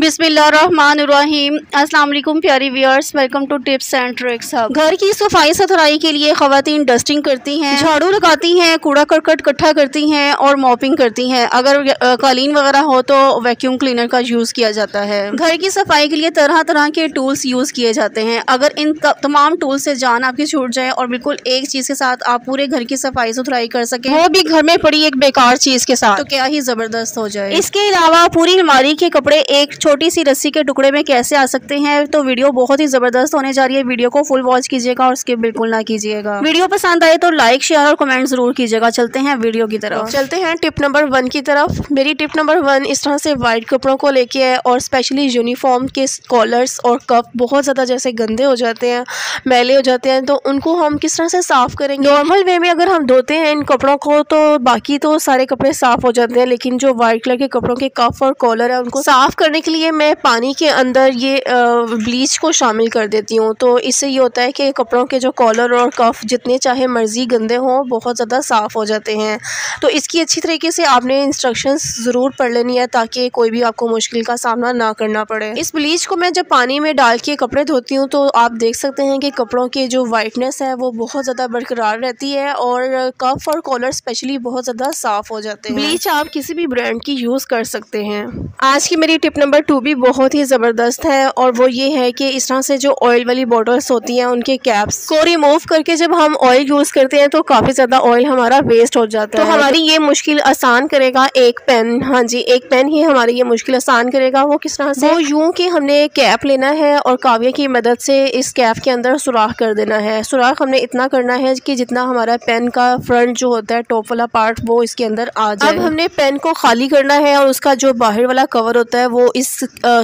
बिस्मिल्लाहिर्रहमानिर्रहीम। अस्सलाम वालेकुम प्यारी viewers, welcome to tips and tricks. घर की सफाई सुथराई के लिए ख़वातीन डस्टिंग करती हैं, झाड़ू लगाती हैं, कूड़ा करकट इकट्ठा करती हैं और मॉपिंग करती हैं। अगर कालीन वगैरह हो तो वैक्यूम क्लीनर का यूज़ किया जाता है। घर की सफाई के लिए तरह तरह के टूल्स यूज़ किए जाते हैं। अगर इन तमाम टूल्स से जान आपकी छूट जाए और बिल्कुल एक चीज़ के साथ आप पूरे घर की सफाई सुथराई कर सकें, वो भी घर में पड़ी एक बेकार चीज़ के साथ, तो क्या ही ज़बरदस्त हो जाए। इसके अलावा पूरी अलमारी के कपड़े एक छोटी सी रस्सी के टुकड़े में कैसे आ सकते हैं, तो वीडियो बहुत ही जबरदस्त होने जा रही है। वीडियो को फुल वॉच कीजिएगा और स्किप बिल्कुल ना कीजिएगा। वीडियो पसंद आए तो लाइक, शेयर और कमेंट जरूर कीजिएगा। चलते हैं वीडियो की तरफ। चलते हैं टिप नंबर 1 की तरफ। मेरी टिप नंबर 1 इस तरह से वाइट कपड़ों को लेके है, और स्पेशली यूनिफॉर्म के कॉलर्स और कप बहुत ज़्यादा जैसे गंदे हो जाते हैं, मैले हो जाते हैं, तो उनको हम किस तरह से साफ करेंगे। नॉर्मल वे में अगर हम धोते हैं इन कपड़ों को तो बाकी तो सारे कपड़े साफ हो जाते हैं, लेकिन जो वाइट कलर के कपड़ों के कप और कॉलर है उनको साफ करने के लिए मैं पानी के अंदर ये ब्लीच को शामिल कर देती हूँ। तो इससे ये होता है कि कपड़ों के जो कॉलर और कफ जितने चाहे मर्जी गंदे हों बहुत ज़्यादा साफ़ हो जाते हैं। तो इसकी अच्छी तरीके से आपने इंस्ट्रक्शंस ज़रूर पढ़ लेनी है ताकि कोई भी आपको मुश्किल का सामना ना करना पड़े। इस ब्लीच को मैं जब पानी में डाल के कपड़े धोती हूँ तो आप देख सकते हैं कि कपड़ों के जो वाइटनेस है वो बहुत ज़्यादा बरकरार रहती है और कफ और कॉलर स्पेशली बहुत ज़्यादा साफ़ हो जाते हैं। ब्लीच आप किसी भी ब्रांड की यूज़ कर सकते हैं। आज की मेरी टिप नंबर 2 भी बहुत ही ज़बरदस्त है, और वो ये है कि इस तरह से जो ऑयल वाली बॉटल्स होती हैं उनके कैप्स को रिमूव करके जब हम ऑयल यूज़ करते हैं तो काफ़ी ज़्यादा ऑयल हमारा वेस्ट हो जाता है। तो हमारी ये मुश्किल आसान करेगा एक पेन। हाँ जी, एक पेन ही हमारी ये मुश्किल आसान करेगा। वो किस तरह से, वो यूँ कि हमने कैप लेना है और काव्य की मदद से इस कैप के अंदर सुराख कर देना है। सुराख हमने इतना करना है कि जितना हमारा पेन का फ्रंट जो होता है टॉप वाला पार्ट वो इसके अंदर आ जाए। अब हमने पेन को खाली करना है और उसका जो बाहर वाला कवर होता है वो इस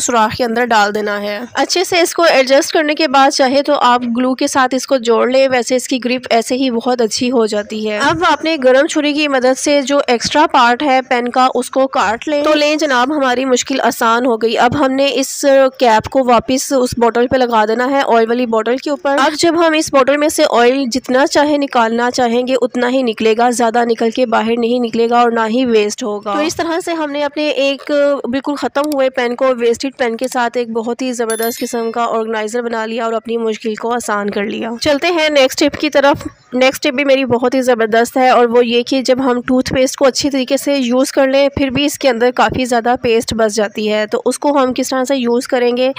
सुराख के अंदर डाल देना है। अच्छे से इसको एडजस्ट करने के बाद चाहे तो आप ग्लू के साथ इसको जोड़ लें, वैसे इसकी ग्रिप ऐसे ही बहुत अच्छी हो जाती है। अब आपने गर्म छुरी की मदद से जो एक्स्ट्रा पार्ट है पेन का उसको काट लें। तो लें जनाब, हमारी मुश्किल आसान हो गई। अब हमने इस कैप को वापस उस बोतल पे लगा देना है, ऑयल वाली बोतल के ऊपर। अब जब हम इस बोतल में से ऑयल जितना चाहे निकालना चाहेंगे उतना ही निकलेगा, ज्यादा निकल के बाहर नहीं निकलेगा और ना ही वेस्ट होगा। तो इस तरह से हमने अपने एक बिल्कुल खत्म हुए पेन को वेस्टेड पेन के साथ एक बहुत ही ज़बरदस्त किस्म का ऑर्गेनाइज़र बना लिया और अपनी मुश्किल को आसान कर लिया। चलते हैं नेक्स्ट टिप की तरफ। नेक्स्ट टिप भी मेरी बहुत ही ज़बरदस्त है, और वो ये कि जब हम टूथपेस्ट को अच्छी तरीके से यूज़ कर लें फिर भी इसके अंदर काफ़ी ज़्यादा पेस्ट बस जाती है, तो उसको हम किस तरह से यूज़ करेंगे।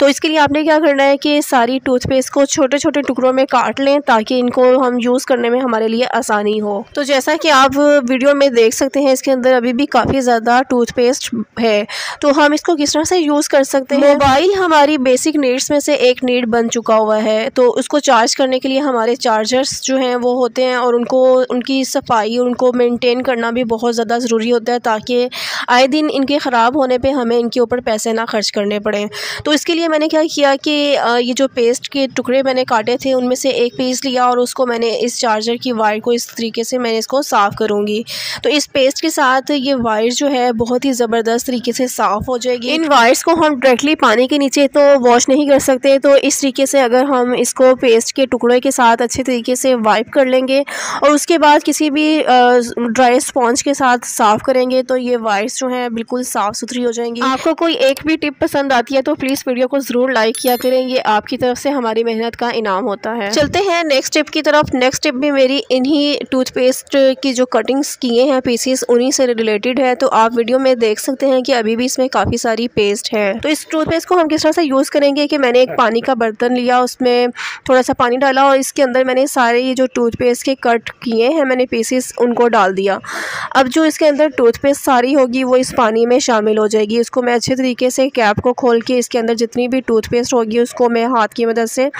तो इसके लिए आपने क्या करना है कि सारी टूथपेस्ट को छोटे छोटे टुकड़ों में काट लें ताकि इनको हम यूज़ करने में हमारे लिए आसानी हो। तो जैसा कि आप वीडियो में देख सकते हैं इसके अंदर अभी भी काफ़ी ज़्यादा टूथपेस्ट है, तो हम इसको किस तरह से यूज़ कर सकते हैं। मोबाइल हमारी बेसिक नीड्स में से एक नीड बन चुका हुआ है, तो उसको चार्ज करने के लिए हमारे चार्जर्स जो हैं वो होते हैं, और उनको उनकी सफाई उनको मेंटेन करना भी बहुत ज़्यादा ज़रूरी होता है ताकि आए दिन इनके ख़राब होने पे हमें इनके ऊपर पैसे ना खर्च करने पड़े। तो इसके लिए मैंने क्या किया कि ये जो पेस्ट के टुकड़े मैंने काटे थे उनमें से एक पीस लिया और उसको मैंने इस चार्जर की वायर को इस तरीके से मैंने इसको साफ़ करूँगी। तो इस पेस्ट के साथ ये वायर जो है बहुत ही ज़बरदस्त तरीके से साफ़ हो जाएगी। इन वायर्स को हम डायरेक्टली पानी के नीचे तो वॉश नहीं कर सकते, तो इस तरीके से अगर हम इसको पेस्ट के टुकड़े के साथ अच्छे तरीके से वाइप कर लेंगे और उसके बाद किसी भी ड्राई स्पॉन्ज के साथ साफ़ करेंगे तो ये वायर्स जो हैं बिल्कुल साफ़ सुथरी हो जाएंगी। आपको कोई एक भी टिप पसंद आती है तो प्लीज़ वीडियो को ज़रूर लाइक किया करें, ये आपकी तरफ से हमारी मेहनत का इनाम होता है। चलते हैं नेक्स्ट टिप की तरफ। नेक्स्ट टिप भी मेरी इन्हीं टूथपेस्ट की जो कटिंग्स किए हैं पीसीस उन्हीं से रिलेटेड है। तो आप वीडियो में देख सकते हैं कि अभी भी इसमें काफ़ी सारी पेस्ट है। तो इस टूथपेस्ट को हम किस तरह से यूज़ करेंगे कि मैंने एक पानी का बर्तन लिया, उसमें थोड़ा सा पानी डाला और इसके अंदर मैंने सारे ये जो टूथपेस्ट के कट किए हैं मैंने पीसेस उनको डाल दिया। अब जो इसके अंदर टूथपेस्ट सारी होगी वो इस पानी में शामिल हो जाएगी। इसको मैं अच्छे तरीके से कैप को खोल के इसके अंदर जितनी भी टूथपेस्ट होगी उसको मैं हाथ की मदद से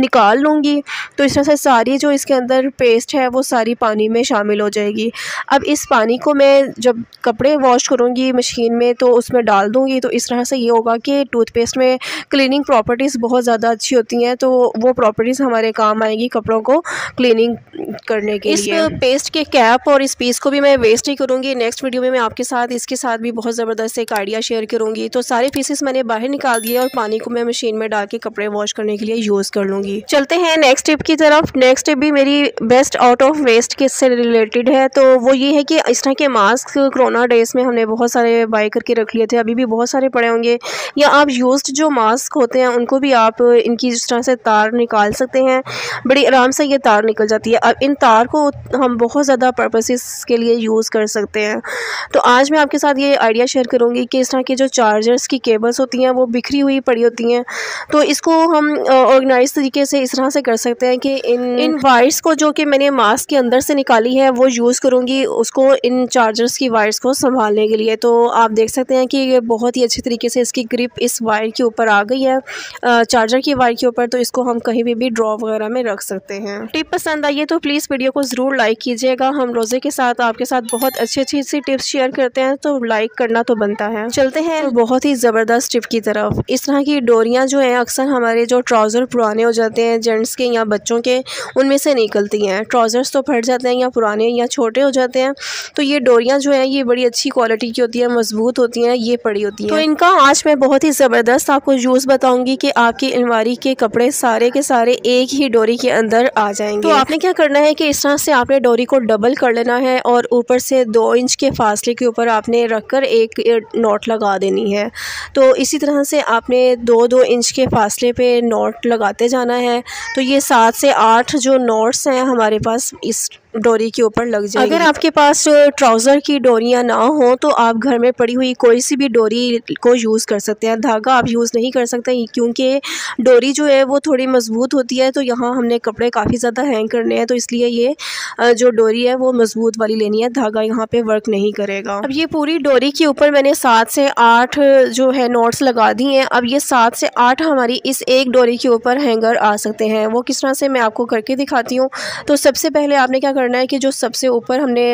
निकाल लूँगी। तो इस तरह से सारी जो इसके अंदर पेस्ट है वो सारी पानी में शामिल हो जाएगी। अब इस पानी को मैं जब कपड़े वॉश करूँगी मशीन में तो उसमें डाल दूँगी। तो इस तरह से ये होगा कि टूथपेस्ट में क्लीनिंग प्रॉपर्टीज़ बहुत ज़्यादा अच्छी होती हैं, तो वो प्रॉपर्टीज़ हमारे काम आएगी कपड़ों को क्लीनिंग करने के लिए। इस पेस्ट के कैप और इस पीस को भी मैं वेस्ट ही करूँगी। नेक्स्ट वीडियो में मैं आपके साथ इसके साथ भी बहुत ज़बरदस्त एक आइडिया शेयर करूँगी। तो सारे पीसेस मैंने बाहर निकाल दिए और पानी को मैं मशीन में डाल के कपड़े वॉश करने के लिए यूज़ कर लूँगी। चलते हैं नेक्स्ट टिप की तरफ। नेक्स्ट टिप भी मेरी बेस्ट आउट ऑफ वेस्ट के से रिलेटेड है, तो वो ये है कि इस तरह के मास्क कोरोना डेज में हमने बहुत सारे बाय करके रख लिए थे, अभी भी बहुत सारे पड़े होंगे। या आप यूज्ड जो मास्क होते हैं उनको भी आप इनकी जिस तरह से तार निकाल सकते हैं, बड़ी आराम से ये तार निकल जाती है। अब इन तार को हम बहुत ज़्यादा पर्पसेस के लिए यूज़ कर सकते हैं। तो आज मैं आपके साथ ये आइडिया शेयर करूँगी कि इस तरह की जो चार्जर्स की केबल्स होती हैं वो बिखरी हुई पड़ी होती हैं, तो इसको हम ऑर्गेनाइज तरीके से इस तरह से कर सकते हैं कि इन वायर्स को जो कि मैंने मास्क के अंदर से निकाली है वो यूज़ करूँगी उसको इन चार्जर्स की वायर्स को संभालने के लिए। तो आप देख सकते हैं कि ये बहुत ही अच्छे तरीके से इसकी ग्रिप इस वायर के ऊपर आ गई है, चार्जर की वायर के ऊपर। तो इसको हम कहीं भी ड्रॉ वगैरह में रख सकते हैं। टिप पसंद आई है तो प्लीज़ वीडियो को ज़रूर लाइक कीजिएगा। हम रोज़े के साथ आपके साथ बहुत अच्छी सी टिप्स शेयर करते हैं, तो लाइक करना तो बनता है। चलते हैं तो बहुत ही ज़बरदस्त टिप की तरफ। इस तरह की डोरियाँ जो हैं अक्सर हमारे जो ट्राउज़र पुराने हो जाते हैं जेंट्स के या बच्चों के, उनमें से निकलती हैं। ट्राउज़र्स तो फट जाते हैं या पुराने या छोटे हो जाते हैं, तो ये डोरियाँ जो हैं ये बड़ी अच्छी क्वालिटी की होती है, मजबूत होती हैं, ये पड़ी होती हैं। तो इनका आज मैं बहुत ही ज़बरदस्त आपको यूज़ बताऊंगी कि आपकी अलमारी के कपड़े सारे के सारे एक ही डोरी के अंदर आ जाएंगे। तो आपने क्या करना है कि इस तरह से आपने डोरी को डबल कर लेना है और ऊपर से 2 इंच के फासले के ऊपर आपने रखकर एक नॉट लगा देनी है। तो इसी तरह से आपने 2-2 इंच के फासले पे नॉट लगाते जाना है। तो ये 7 से 8 जो नॉट्स हैं हमारे पास इस डोरी के ऊपर लग जाए। अगर आपके पास ट्राउज़र की डोरियाँ ना हो तो आप घर में पड़ी हुई कोई सी भी डोरी को यूज़ कर सकते हैं। धागा आप यूज़ नहीं कर सकते क्योंकि डोरी जो है वो थोड़ी मजबूत होती है, तो यहाँ हमने कपड़े काफ़ी ज़्यादा हैंग करने हैं, तो इसलिए ये जो डोरी है वो मजबूत वाली लेनी है, धागा यहाँ पे वर्क नहीं करेगा। अब ये पूरी डोरी के ऊपर मैंने 7 से 8 जो है नॉट्स लगा दी हैं। अब ये 7 से 8 हमारी इस एक डोरी के ऊपर हैंगर आ सकते हैं। वो किस तरह से मैं आपको करके दिखाती हूँ। तो सबसे पहले आपने क्या करना है कि जो सबसे ऊपर हमने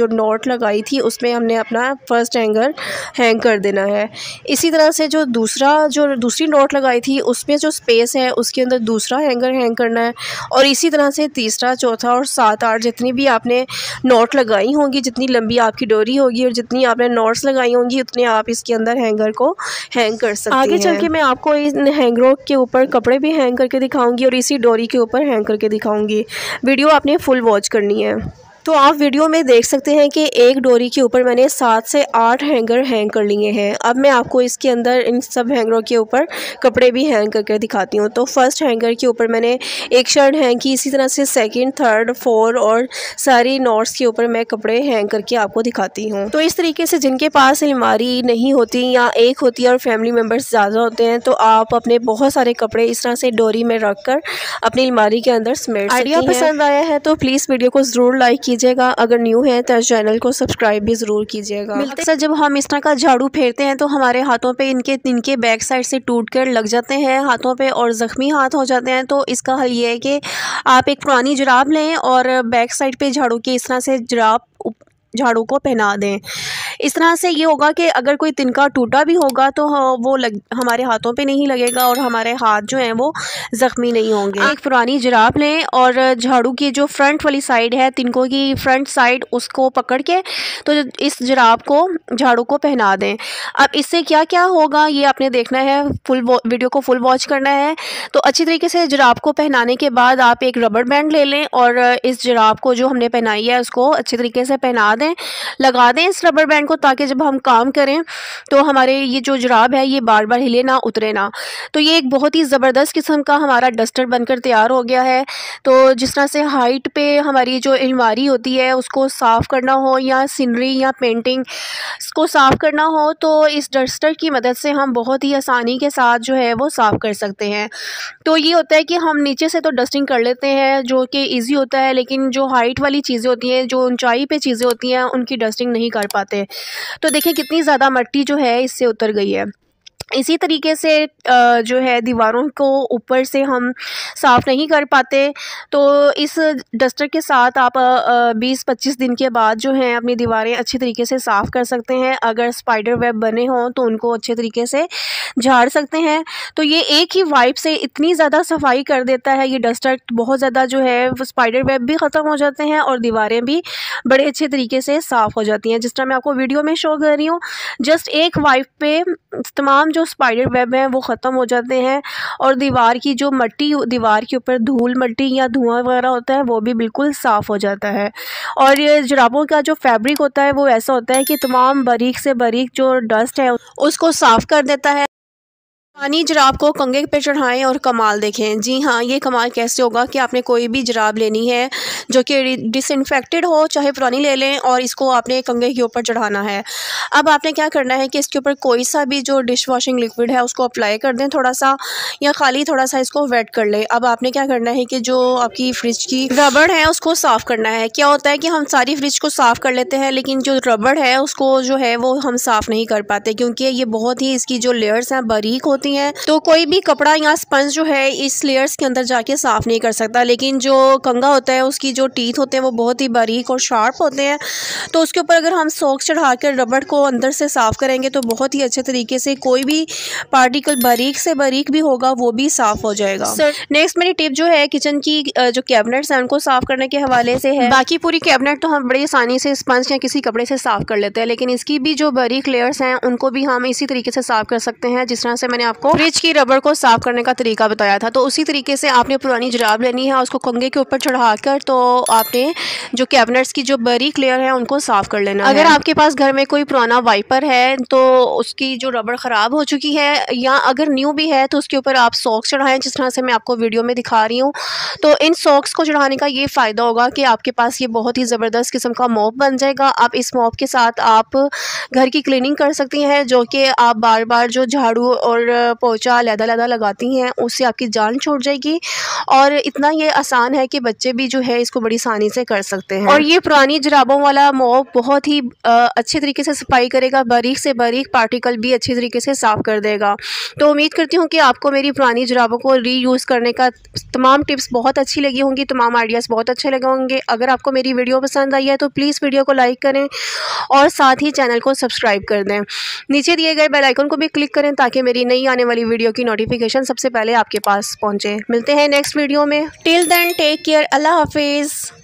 जो नॉट लगाई थी उसमें हमने अपना फर्स्ट हैंगर हैंग कर देना है। इसी तरह से जो दूसरी नॉट लगाई थी उसमें जो स्पेस है उसके अंदर दूसरा हैंगर हैंग करना है, और इसी तरह से तीसरा, चौथा और 7-8 जितनी भी आपने नॉट लगाई होंगी, जितनी लंबी आपकी डोरी होगी और जितनी आपने नॉट्स लगाई होंगी उतने आप इसके अंदर हैंगर को हैंग कर सकते हैं। आगे चल के मैं आपको इन हैंगरों के ऊपर कपड़े भी हैंग करके दिखाऊँगी और इसी डोरी के ऊपर हैंग करके दिखाऊँगी। वीडियो आपने फुल वॉच करनी है। तो आप वीडियो में देख सकते हैं कि एक डोरी के ऊपर मैंने 7 से 8 हैंगर हैंग कर लिए हैं। अब मैं आपको इसके अंदर इन सब हैंगरों के ऊपर कपड़े भी हैंग करके दिखाती हूँ। तो फर्स्ट हैंगर के ऊपर मैंने एक शर्ट हैंग की, इसी तरह से सेकंड, थर्ड, फोर्थ और सारी नॉट्स के ऊपर मैं कपड़े हैंग करके आपको दिखाती हूँ। तो इस तरीके से जिनके पास अलमारी नहीं होती या एक होती है और फैमिली मेम्बर्स ज़्यादा होते हैं, तो आप अपने बहुत सारे कपड़े इस तरह से डोरी में रख कर अपनी अलमारी के अंदर समेट सकते हैं। आइडिया पसंद आया है तो प्लीज़ वीडियो को ज़रूर लाइक कीजिएगा। अगर न्यू है तो चैनल को सब्सक्राइब भी ज़रूर कीजिएगा। मिलते हैं। जब हम इस तरह का झाड़ू फेरते हैं तो हमारे हाथों पे इनके बैक साइड से टूटकर लग जाते हैं हाथों पे और ज़ख्मी हाथ हो जाते हैं। तो इसका हल ये है कि आप एक पुरानी जुराब लें और बैक साइड पे झाड़ू की इस तरह से झाड़ू को पहना दें। इस तरह से ये होगा कि अगर कोई तिनका टूटा भी होगा तो वो हमारे हाथों पे नहीं लगेगा और हमारे हाथ जो हैं वो ज़ख्मी नहीं होंगे। एक पुरानी जुराब लें और झाड़ू की जो फ्रंट वाली साइड है, तिनकों की फ्रंट साइड, उसको पकड़ के तो इस जुराब को झाड़ू को पहना दें। अब इससे क्या क्या होगा ये आपने देखना है, फुल वीडियो को फुल वॉच करना है। तो अच्छी तरीके से जुराब को पहनाने के बाद आप एक रबड़ बैंड ले लें और इस जुराब को जो हमने पहनाई है उसको अच्छे तरीके से पहना दें, लगा दें इस रबड़ बैंड को, ताकि जब हम काम करें तो हमारे ये जो जुराब है ये बार बार हिले ना, उतरे ना। तो ये एक बहुत ही ज़बरदस्त किस्म का हमारा डस्टर बनकर तैयार हो गया है। तो जिस तरह से हाइट पे हमारी जो अलमारी होती है उसको साफ़ करना हो या सीनरी या पेंटिंग इसको साफ़ करना हो तो इस डस्टर की मदद से हम बहुत ही आसानी के साथ जो है वो साफ़ कर सकते हैं। तो ये होता है कि हम नीचे से तो डस्टिंग कर लेते हैं जो कि ईजी होता है, लेकिन जो हाइट वाली चीज़ें होती हैं, जो ऊंचाई पर चीज़ें होती हैं, उनकी डस्टिंग नहीं कर पाते। तो देखिए कितनी ज़्यादा मिट्टी जो है इससे उतर गई है। इसी तरीके से जो है दीवारों को ऊपर से हम साफ़ नहीं कर पाते, तो इस डस्टर के साथ आप 20-25 दिन के बाद जो हैं अपनी दीवारें अच्छे तरीके से साफ़ कर सकते हैं। अगर स्पाइडर वेब बने हों तो उनको अच्छे तरीके से झाड़ सकते हैं। तो ये एक ही वाइप से इतनी ज़्यादा सफाई कर देता है ये डस्टर, बहुत ज़्यादा जो है स्पाइडर वेब भी ख़त्म हो जाते हैं और दीवारें भी बड़े अच्छे तरीके से साफ़ हो जाती हैं। जिस तरह मैं आपको वीडियो में शो कर रही हूँ, जस्ट एक वाइप पे तमाम जो स्पाइडर वेब हैं वो ख़त्म हो जाते हैं और दीवार की जो मट्टी, दीवार के ऊपर धूल मट्टी या धुआं वगैरह होता है वो भी बिल्कुल साफ़ हो जाता है। और ये जुराबों का जो फैब्रिक होता है वो ऐसा होता है कि तमाम बारीक से बारीक जो डस्ट है उसको साफ़ कर देता है। पानी जराब को कंघे पे चढ़ाएं और कमाल देखें। जी हाँ, ये कमाल कैसे होगा कि आपने कोई भी जराब लेनी है जो कि डिसइंफेक्टेड हो, चाहे पुरानी ले लें, और इसको आपने कंघे के ऊपर चढ़ाना है। अब आपने क्या करना है कि इसके ऊपर कोई सा भी जो डिश वॉशिंग लिक्विड है उसको अप्लाई कर दें थोड़ा सा, या खाली थोड़ा सा इसको वेट कर लें। अब आपने क्या करना है कि जो आपकी फ्रिज की रबड़ है उसको साफ़ करना है। क्या होता है कि हम सारी फ्रिज को साफ़ कर लेते हैं लेकिन जो रबड़ है उसको जो है वो हम साफ़ नहीं कर पाते, क्योंकि ये बहुत ही इसकी जो लेयर्स हैं बारीक होती हैं, तो कोई भी कपड़ा या स्पंज जो है इस लेयर्स के अंदर जाके साफ नहीं कर सकता। लेकिन जो कंघा होता है उसकी जो टीथ होते हैं वो बहुत ही बारीक और शार्प होते हैं, तो उसके ऊपर अगर हम सॉक्स चढ़ाकर रबड़ को अंदर से साफ करेंगे तो बहुत ही अच्छे तरीके से कोई भी पार्टिकल बारीक से बारीक भी होगा वो भी साफ हो जाएगा। नेक्स्ट मेरी टिप जो है किचन की जो कैबिनेट्स हैं उनको साफ करने के हवाले से है। बाकी पूरी कैबिनेट तो हम बड़ी आसानी से स्पंज या किसी कपड़े से साफ कर लेते हैं, लेकिन इसकी भी जो बारीक लेयर्स हैं उनको भी हम इसी तरीके से साफ कर सकते हैं जिस तरह से मैंने आपको फ्रिज की रबड़ को साफ करने का तरीका बताया था। तो उसी तरीके से आपने पुरानी जराब लेनी है, उसको कंघे के ऊपर चढ़ाकर तो आपने जो कैबिनेट्स की जो बारीक लेयर है उनको साफ कर लेना। अगर आपके पास घर में कोई पुराना वाइपर है तो उसकी जो रबड़ ख़राब हो चुकी है, या अगर न्यू भी है तो उसके ऊपर आप सॉक्स चढ़ाएं जिस तरह से मैं आपको वीडियो में दिखा रही हूँ। तो इन सॉक्स को चढ़ाने का ये फ़ायदा होगा कि आपके पास ये बहुत ही ज़बरदस्त किस्म का मॉप बन जाएगा। आप इस मॉप के साथ आप घर की क्लीनिंग कर सकती हैं, जो कि आप बार बार जो झाड़ू और पोछा लदा लगाती हैं उससे आपकी जान छूट जाएगी। और इतना ये आसान है कि बच्चे भी जो है इसको बड़ी आसानी से कर सकते हैं। और ये पुरानी जराबों वाला मॉप बहुत ही अच्छे तरीके से सफाई करेगा, बारीक से बारीक पार्टिकल भी अच्छे तरीके से साफ़ कर देगा। तो उम्मीद करती हूँ कि आपको मेरी पुरानी जराबों को रीयूज़ करने का तमाम टिप्स बहुत अच्छी लगी होंगी, तमाम आइडियाज़ बहुत अच्छे लगे होंगे। अगर आपको मेरी वीडियो पसंद आई है तो प्लीज़ वीडियो को लाइक करें और साथ ही चैनल को सब्सक्राइब कर दें। नीचे दिए गए बेल आइकन को भी क्लिक करें ताकि मेरी नई आने वाली वीडियो की नोटिफिकेशन सबसे पहले आपके पास पहुंचे। मिलते हैं नेक्स्ट वीडियो में। टिल देन टेक केयर, अल्लाह हाफिज़।